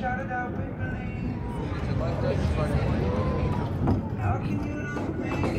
shouted out, we believe. How can you love me?